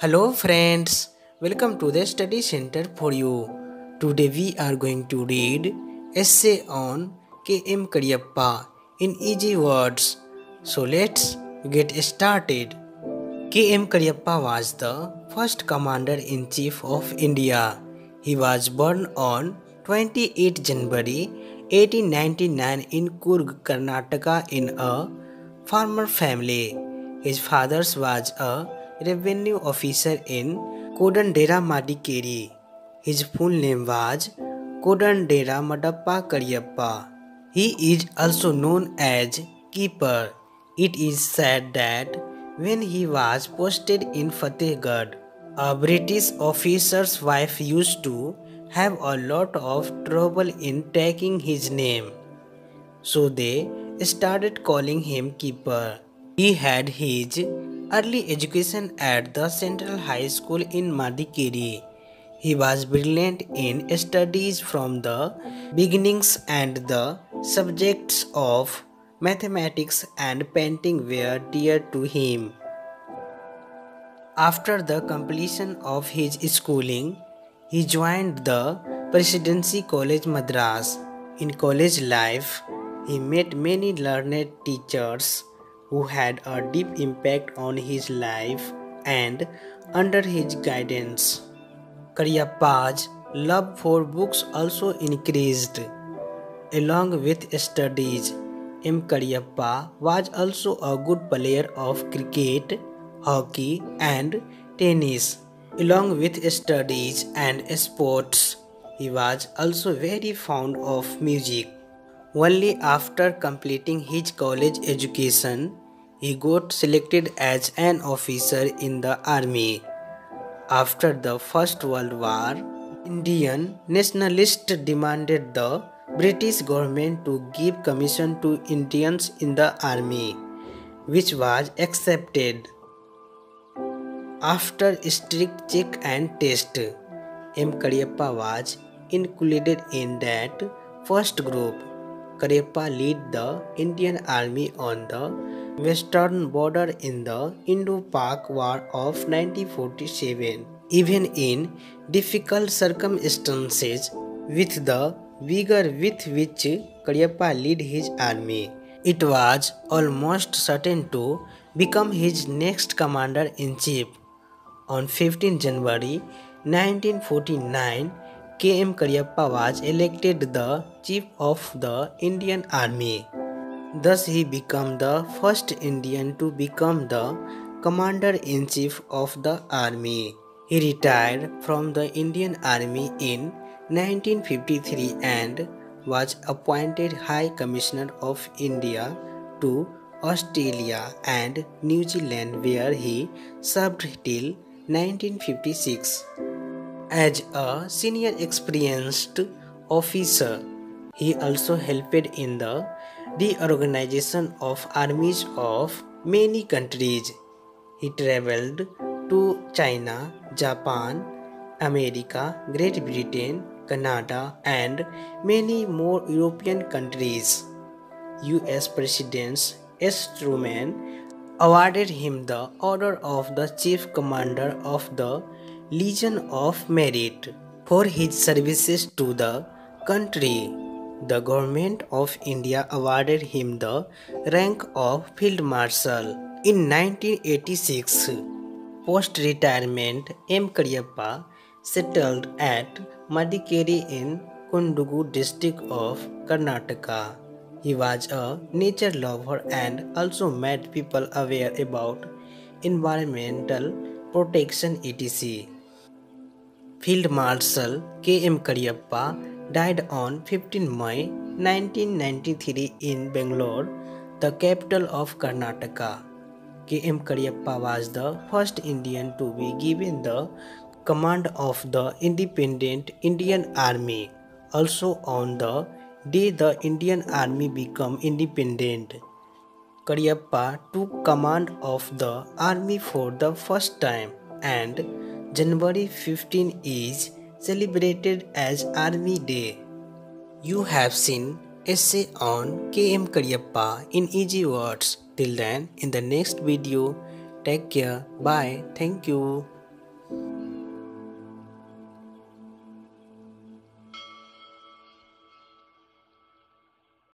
Hello friends, welcome to the study center for you. Today we are going to read essay on K.M. Cariappa in easy words. So let's get started. K.M. Cariappa was the first commander-in-chief of India. He was born on 28 January 1899 in Kurg, Karnataka in a farmer family. His father was a revenue officer in Kodandera Madikeri. His full name was Kodandera Madappa Cariappa. He is also known as Keeper. It is said that when he was posted in Fatehgarh, a British officer's wife used to have a lot of trouble in taking his name, so they started calling him Keeper. He had his early education at the Central High School in Madikeri. He was brilliant in studies from the beginnings, and the subjects of mathematics and painting were dear to him. After the completion of his schooling, he joined the Presidency College Madras. In college life, he met many learned teachers who had a deep impact on his life, and under his guidance, Cariappa's love for books also increased. Along with studies, M. Cariappa was also a good player of cricket, hockey and tennis. Along with studies and sports, he was also very fond of music. Only after completing his college education, he got selected as an officer in the army. After the First World War, Indian nationalists demanded the British government to give commission to Indians in the army, which was accepted. After strict check and test, M. Cariappa was included in that first group. Cariappa led the Indian Army on the western border in the Indo-Pak War of 1947. Even in difficult circumstances, with the vigor with which Cariappa led his army, it was almost certain to become his next commander-in-chief. On 15 January 1949, K.M. Cariappa was elected the Chief of the Indian Army. Thus he became the first Indian to become the Commander-in-Chief of the Army. He retired from the Indian Army in 1953 and was appointed High Commissioner of India to Australia and New Zealand, where he served till 1956. As a senior experienced officer, he also helped in the reorganization of armies of many countries. He traveled to China, Japan, America, Great Britain, Canada, and many more European countries. US President S. Truman awarded him the Order of the Chief Commander of the Legion of Merit for his services to the country. The government of India awarded him the rank of Field Marshal. In 1986, post-retirement, M. Cariappa settled at Madikeri in Kundugu district of Karnataka. He was a nature lover and also made people aware about environmental protection etc. Field Marshal K.M. Cariappa died on 15 May 1993 in Bangalore, the capital of Karnataka. K.M. Cariappa was the first Indian to be given the command of the independent Indian Army, also on the day the Indian Army became independent. Cariappa took command of the army for the first time, and January 15 is celebrated as Army Day. You have seen essay on K.M. Cariappa in easy words. Till then, in the next video, take care. Bye. Thank you.